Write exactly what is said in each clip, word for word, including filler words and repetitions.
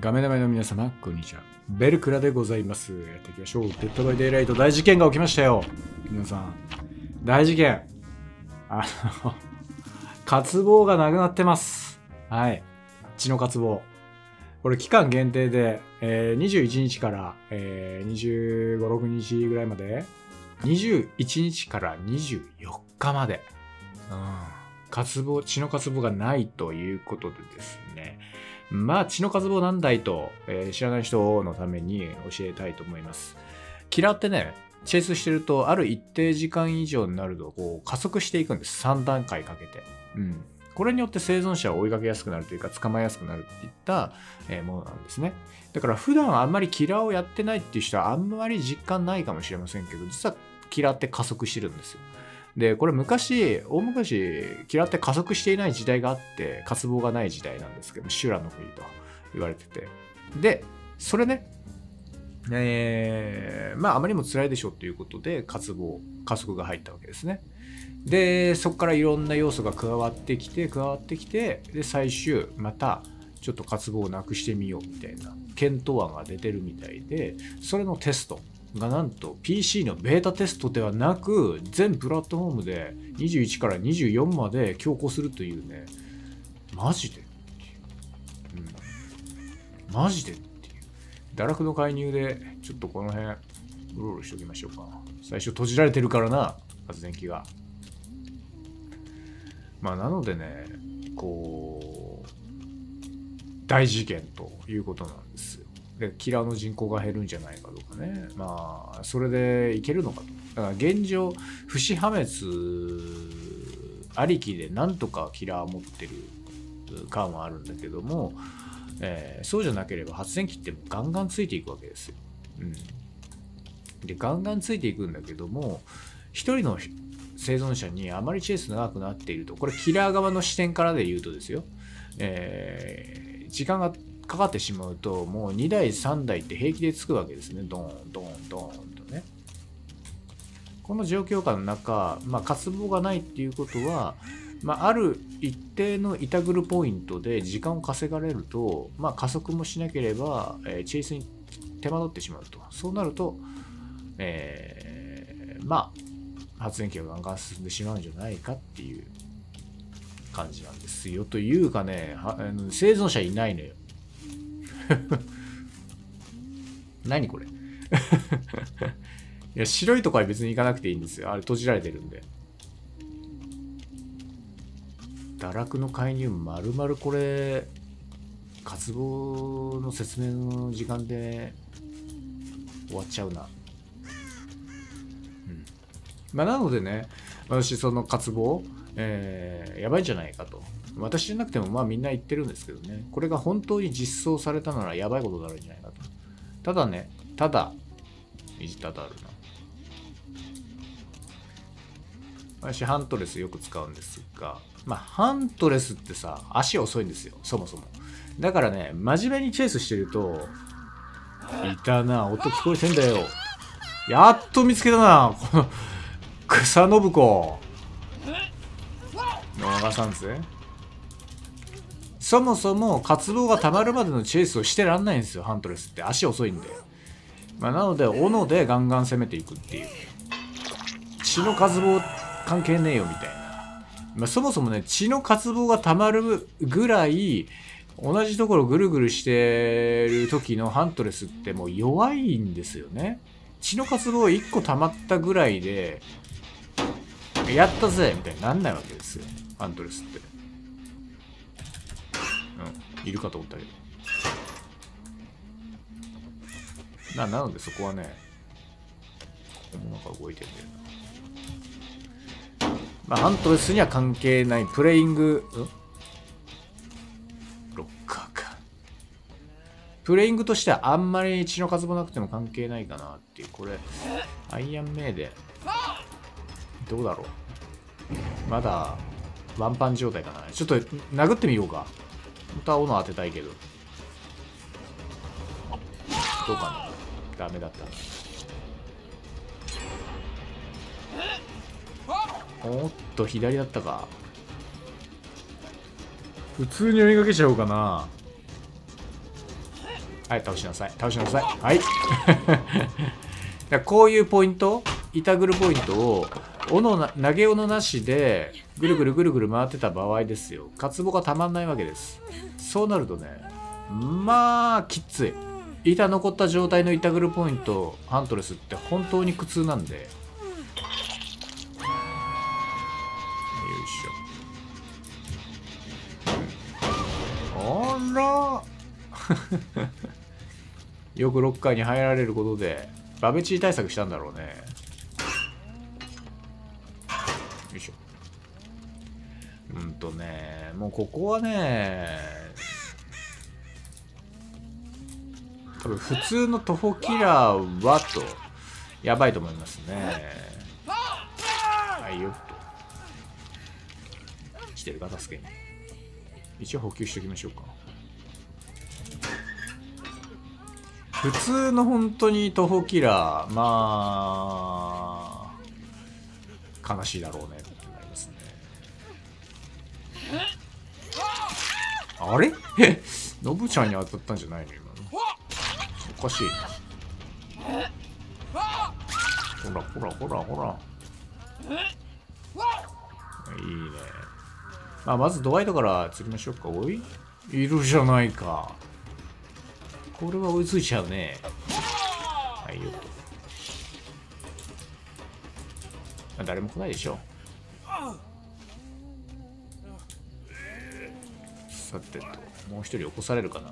画面の前の皆様、こんにちは。ベルクラでございます。やっていきましょう。デッドバイデイライト、大事件が起きましたよ。皆さん、大事件。あの、渇望がなくなってます。はい。血の渇望。これ、期間限定で、えー、にじゅういちにちから、えー、にじゅうご、ろくにちぐらいまで、にじゅういちにちからにじゅうよっかまで、うん、渇望、血の渇望がないということでですね、まあ、血の渇望なんだいと、えー、知らない人のために教えたいと思います。キラーってね、チェイスしてると、ある一定時間以上になると、こう、加速していくんです。さんだんかいかけて。うん。これによって生存者を追いかけやすくなるというか、捕まえやすくなるっていったものなんですね。だから、普段あんまりキラーをやってないっていう人は、あんまり実感ないかもしれませんけど、実はキラーって加速してるんですよ。で、これ昔、大昔、キラーって加速していない時代があって、渇望がない時代なんですけど、修羅の国と言われてて。で、それね、えー、まあ、あまりにも辛いでしょうということで、渇望、加速が入ったわけですね。で、そこからいろんな要素が加わってきて、加わってきて、で、最終、また、ちょっと渇望をなくしてみようみたいな、検討案が出てるみたいで、それのテスト。がなんと ピーシー のベータテストではなく全プラットフォームでにじゅういちからにじゅうよんまで強行するというね、マジでっていう、うん、マジでっていう堕落の介入でちょっとこの辺うろうろしておきましょうか。最初閉じられてるからな、発電機が。まあなのでね、こう大事件ということなんですよ。でキラーの人口が減るんじゃないかとかね、まあそれでいけるのかと。だから現状不死破滅ありきでなんとかキラー持ってる感はあるんだけども、えー、そうじゃなければ発電機ってもガンガンついていくわけですよ。うん、でガンガンついていくんだけども、一人の生存者にあまりチェイス長くなっていると、これキラー側の視点からで言うとですよ、えー、時間がかかってしまうと、もうにだいさんだいって平気でつくわけですね。ドーンドーンドーンとね。この状況下の中、まあ、渇望がないっていうことは、まあ、ある一定のイタグルポイントで時間を稼がれると、まあ、加速もしなければ、えー、チェイスに手間取ってしまうと。そうなると、えー、まあ発電機がガンガン進んでしまうんじゃないかっていう感じなんですよ。というかね、あの生存者いないのよ。何これいや白いとこは別に行かなくていいんですよ。あれ閉じられてるんで。堕落の介入まるまるこれ渇望の説明の時間で終わっちゃうな。うん、まあなのでね、私その渇望、えー、やばいんじゃないかと。私じゃなくてもまあみんな言ってるんですけどね、これが本当に実装されたならやばいことになるんじゃないかと。ただね、ただ、いじただあるな。私、ハントレスよく使うんですが、まあ、ハントレスってさ、足遅いんですよ、そもそも。だからね、真面目にチェイスしてると、いたな、音聞こえてんだよ。やっと見つけたな、この、草信子。逃さんぜ。そもそも渇望がたまるまでのチェイスをしてらんないんですよ、ハントレスって。足遅いんで。まあ、なので、斧でガンガン攻めていくっていう。血の渇望関係ねえよみたいな。まあ、そもそもね、血の渇望がたまるぐらい、同じところぐるぐるしてる時のハントレスってもう弱いんですよね。血の渇望いっこたまったぐらいで、やったぜみたいになんないわけですよ、ハントレスって。いるかと思ったけど。な、なのでそこはね、ここもなんか動いてるんだよな。まあ、ハントレスには関係ない、プレイング、んロッカーか。プレイングとしてはあんまり血の数もなくても関係ないかなっていう、これ、アイアンメイで、どうだろう。まだ、ワンパン状態かな。ちょっと殴ってみようか。本当は斧当てたいけどどうかな、ダメだった。おっと左だったか。普通に追いかけちゃおうかな。はい、倒しなさい。倒しなさい。はい。こういうポイント、板ぐるポイントを、斧な、投げ斧なしで、ぐるぐるぐるぐる回ってた場合ですよ。カツボがたまんないわけです。そうなるとね、まあ、きつい。板残った状態の板ぐるポイント、ハントレスって本当に苦痛なんで。よいしょ。あらよくロッカーに入られることでバベチー対策したんだろうね。よいしょ。うんとね、もうここはね、多分普通の徒歩キラーはとやばいと思いますね。はいよっと来てるか助けに一応補給しておきましょうか。普通の本当に徒歩キラー、まあ悲しいだろうねってなりますね。あれえノブちゃんに当たったんじゃないの今の。おかしい。ほらほらほらほら。いいね。まあまずドワイトから釣りましょうか。おいいるじゃないか。これは追いついちゃうね。はいよ。誰も来ないでしょ。さてと、もう一人起こされるか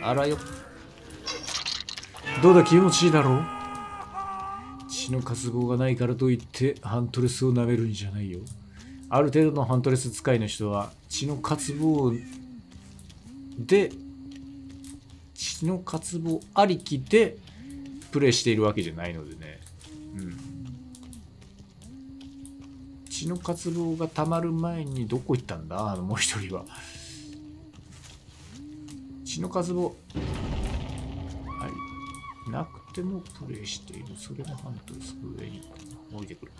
な。あらよ。どうだ気持ちいいだろう。血の渇望がないからといってハントレスを舐めるんじゃないよ。ある程度のハントレス使いの人は血の渇望で血の渇望ありきでプレイしているわけじゃないのでね、うん、血の渇望がたまる前にどこ行ったんだあのもう一人は。血の渇望、はい、なくてもプレイしている。それがハントレス上に置いてくる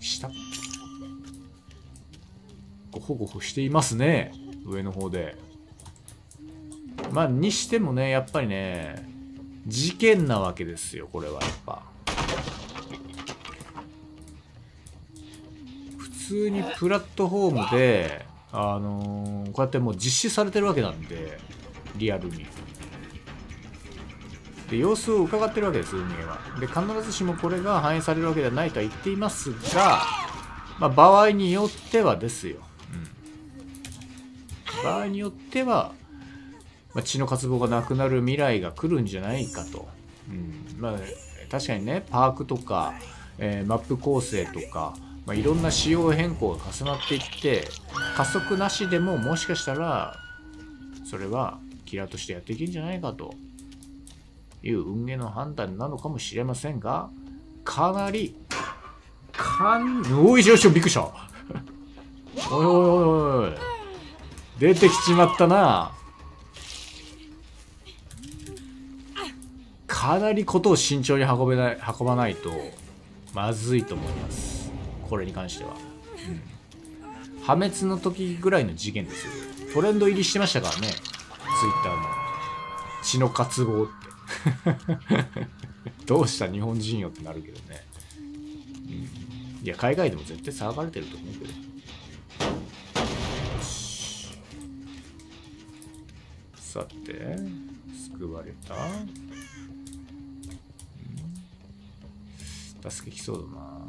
下ゴホゴホしていますね上の方で。まあにしてもねやっぱりね事件なわけですよこれは。やっぱ普通にプラットフォームであのー、こうやってもう実施されてるわけなんでリアルにで様子を伺ってるわけです運営は。で必ずしもこれが反映されるわけではないとは言っていますが、まあ、場合によってはですよ、うん、場合によっては、まあ、血の渇望がなくなる未来が来るんじゃないかと、うん、まあ確かにねパークとか、えー、マップ構成とか、まあ、いろんな仕様変更が重なっていって加速なしでももしかしたらそれはキラーとしてやっていけるんじゃないかという運営の判断なのかもしれませんが、かなりかんおいしょよしょびっくりした。おいおいおいおい出てきちまったな。かなりことを慎重に運べない運ばないとまずいと思いますこれに関しては、うん、破滅の時ぐらいの事件ですよ。トレンド入りしてましたからねツイッターの血の渇望ってどうした日本人よってなるけどね、うん、いや海外でも絶対騒がれてると思うけど。よしさて救われた、うん、助けきそうだな。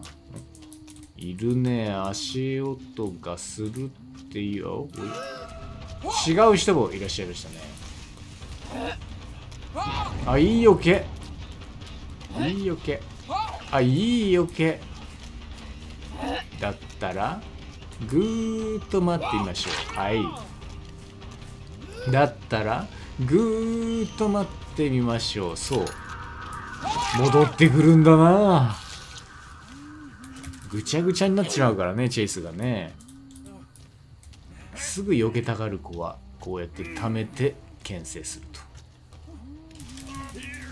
いるね足音がするっていうよ。違う人もいらっしゃいましたね。あ、いいよけいいよけあ、いいよけだったらぐーっと待ってみましょう。はいだったらぐーっと待ってみましょう。そう戻ってくるんだな。ぐちゃぐちゃになっちまうからねチェイスがね。すぐ避けたがる子はこうやって溜めて牽制すると。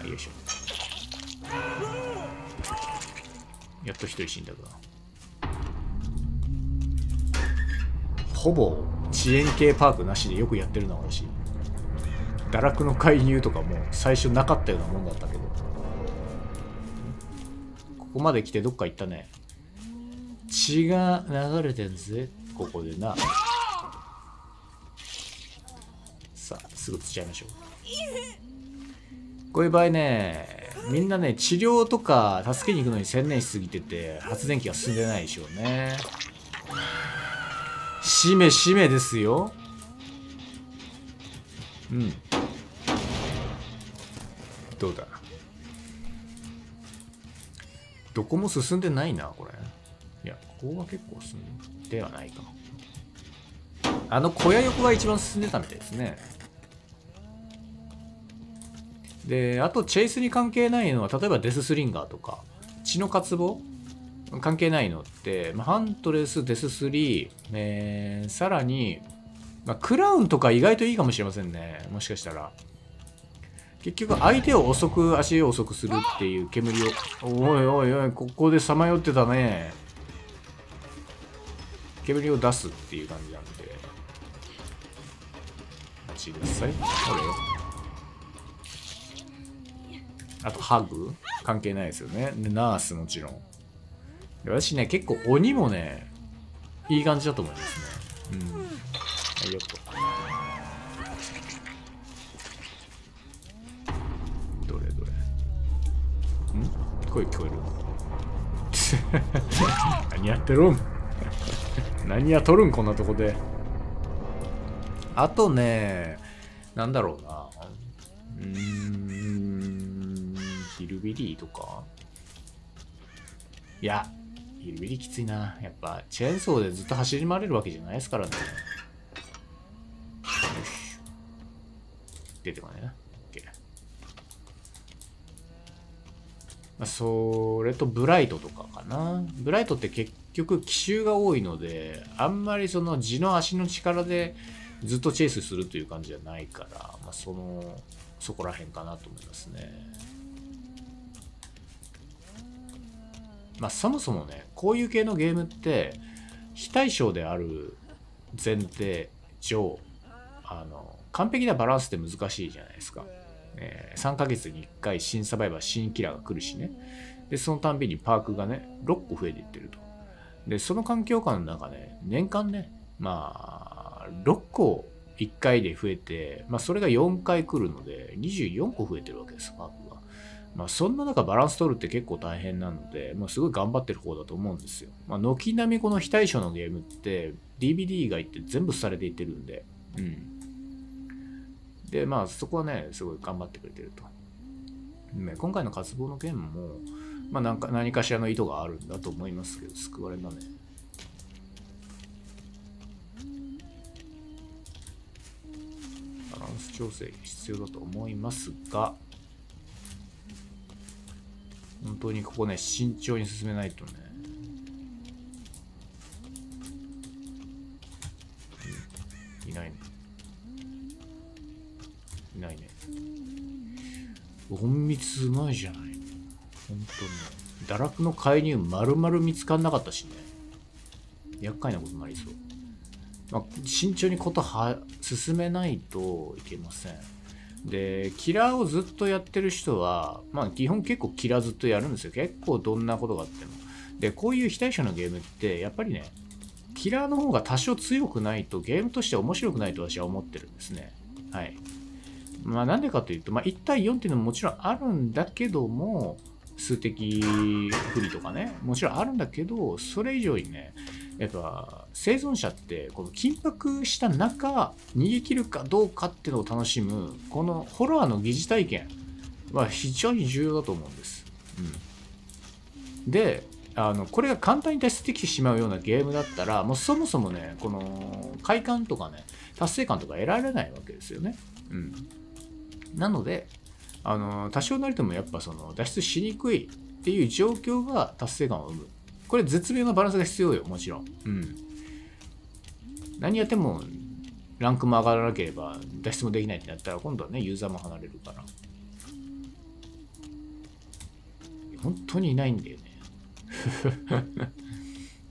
よいしょやっと一人死んだか。ほぼ遅延系パークなしでよくやってるな私。堕落の介入とかも最初なかったようなもんだったけど、ここまで来てどっか行ったね。血が流れてんぜここでな。さあすぐ釣っちゃいましょう。こういう場合ね、みんなね治療とか助けに行くのに専念しすぎてて発電機が進んでないでしょうね。しめしめですよ。うん、どうだ、どこも進んでないなこれ。いやここは結構進んではないか。あの小屋横が一番進んでたみたいですね。であとチェイスに関係ないのは、例えばデススリンガーとか血の渇望関係ないのって、まあ、ハントレス、デススリー、えー、さらに、まあ、クラウンとか意外といいかもしれませんね、もしかしたら。結局相手を遅く足を遅くするっていう煙を。おいおいおい、ここでさまよってたね。煙を出すっていう感じなんで、待ちください。あとハグ関係ないですよね。でナースもちろん。私ね結構鬼もねいい感じだと思いますね。うん、はいよっと。どれどれん、声聞こえる何やってるん何やっとるんこんなとこで。あとねなんだろうな、うーんヒルビリーとか、いやヒルビリーきついな。やっぱチェーンソーでずっと走り回れるわけじゃないですからね。出てこないな。OK、まあ、それとブライトとかかな。ブライトって結局奇襲が多いので、あんまりその地の足の力でずっとチェイスするという感じじゃないから、まあ、そのそこら辺かなと思いますね。まあ、そもそもねこういう系のゲームって非対称である前提上、あの完璧なバランスって難しいじゃないですか、えー、さんかげつにいっかい新サバイバー新キラーが来るしね。でそのたんびにパークがねろっこ増えていってると。でその環境下の中ね年間ねまあろっこいっかいで増えて、まあ、それがよんかい来るのでにじゅうよんこ増えてるわけですパークが。まあ、そんな中バランス取るって結構大変なので、まあ、すごい頑張ってる方だと思うんですよ。まあ、軒並みこの非対称のゲームって ディーブイディー 以外って全部されていってるんで、うん。で、まあそこはね、すごい頑張ってくれてると。ね、今回の渇望の件も、まあなんか何かしらの意図があるんだと思いますけど、救われたね。バランス調整必要だと思いますが、本当にここね慎重に進めないとね。いないねいないね。隠密うまいじゃないの本当に。堕落の介入丸々見つかんなかったしね、厄介なことになりそう。まあ、慎重にことは進めないといけません。でキラーをずっとやってる人は、まあ、基本結構キラーずっとやるんですよ。結構どんなことがあっても。でこういう非対称のゲームってやっぱりねキラーの方が多少強くないとゲームとして面白くないと私は思ってるんですね。はい。まあなんでかというと、まあ、いちたいよんっていうのももちろんあるんだけども、数的不利とかねもちろんあるんだけど、それ以上にねやっぱ生存者ってこの緊迫した中逃げ切るかどうかっていうのを楽しむこのホラーの疑似体験は非常に重要だと思うんです、うん、であのこれが簡単に達成できてしまうようなゲームだったらもうそもそもねこの快感とかね達成感とか得られないわけですよね、うん、なのであの多少なりともやっぱその脱出しにくいっていう状況が達成感を生む。これ絶妙なバランスが必要よもちろん、うん、何やってもランクも上がらなければ脱出もできないってなったら今度はねユーザーも離れるから。本当にいないんだよね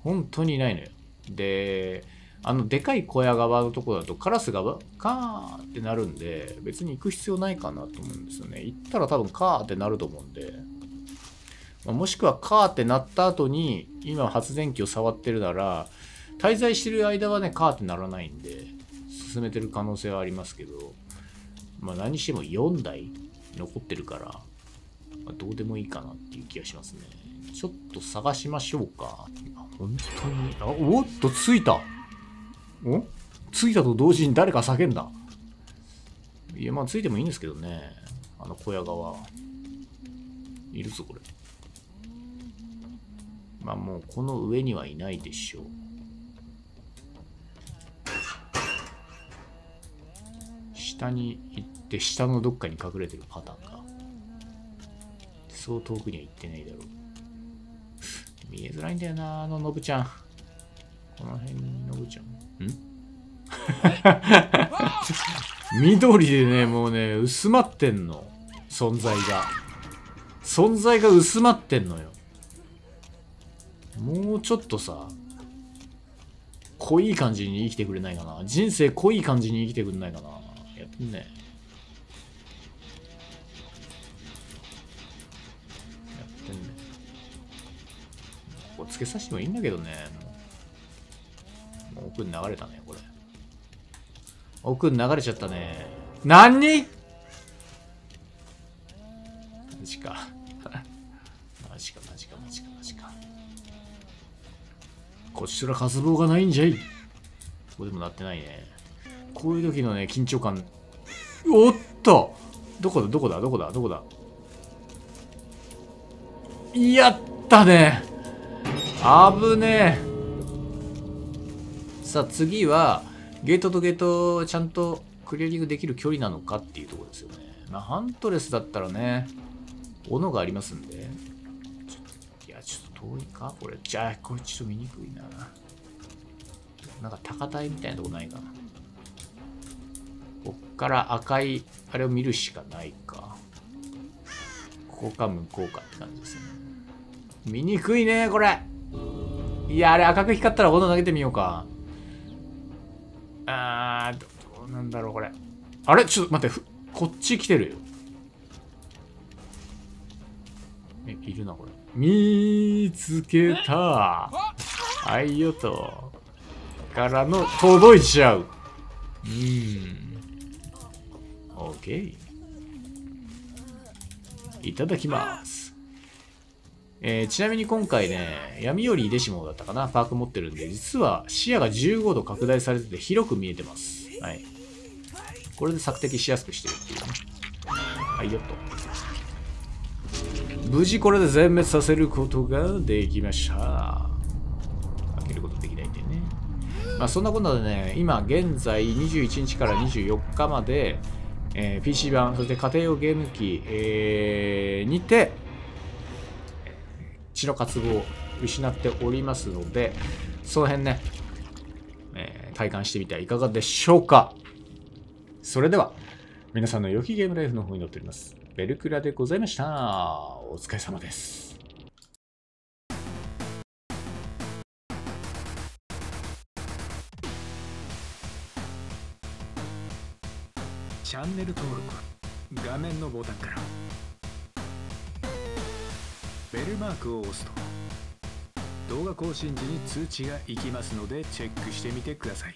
本当にいないのよ。であのでかい小屋側のところだとカラスがカーってなるんで、別に行く必要ないかなと思うんですよね。行ったら多分カーってなると思うんで、まあ、もしくはカーってなった後に今発電機を触ってるなら、滞在してる間はねカーってならないんで進めてる可能性はありますけど、まあ何してもよんだい残ってるから、まあ、どうでもいいかなっていう気がしますね。ちょっと探しましょうか。本当に、あ、おっと着いた。お、着いたと同時に誰か叫んだ。いや、まあ着いてもいいんですけどね。あの小屋側いるぞこれ。まあもうこの上にはいないでしょう。下に行って下のどっかに隠れてるパターンか。そう遠くには行ってないだろう。見えづらいんだよな、あのノブちゃん。この辺にノブちゃん。ん緑でね、もうね、薄まってんの。存在が。存在が薄まってんのよ。もうちょっとさ、濃い感じに生きてくれないかな。人生濃い感じに生きてくれないかな。やってんね。やってんね。ここつけさせてもいいんだけどね。もう奥に流れたね、これ。奥に流れちゃったね。何？マジか。マジか、マジか、マジか、マジか。こっちとら渇望がないんじゃい。ここでもなってないね。こういう時のね、緊張感。おっと！どこだ、どこだ、どこだ、どこだ。やったね！危ねえ！さあ次は、ゲートとゲートをちゃんとクリアリングできる距離なのかっていうところですよね。まあ、ハントレスだったらね、斧がありますんで。ちょっと、いや、ちょっと遠いかこれ。じゃあ、これちょっと見にくいな。なんか高台みたいなとこないかな。こっから赤い、あれを見るしかないか。ここか向こうかって感じですね。見にくいね、これ。いや、あれ赤く光ったら斧投げてみようか。あー、どうなんだろう、これ。あれちょっと待って、こっち来てるよ。え、いるな、これ。見つけた。はいよと。からの、届いちゃう。うーん。オッケー。いただきます。えー、ちなみに今回ね、闇より出し物だったかな、パーク持ってるんで、実は視野がじゅうごど拡大されてて広く見えてます。はい。これで索敵しやすくしてるっていうね。はい、よっと。無事これで全滅させることができました。開けることできないんでね。まあそんなことでね、今現在にじゅういちにちからにじゅうよっかまで、えー、ピーシー 版、そして家庭用ゲーム機、えー、にて、血の渇望を失っておりますので、その辺ね、えー、体感してみてはいかがでしょうか。それでは皆さんの良きゲームライフの方に乗っておりますベルクラでございました。お疲れ様です。チャンネル登録、画面のボタンからベルマークを押すと動画更新時に通知が行きますのでチェックしてみてください。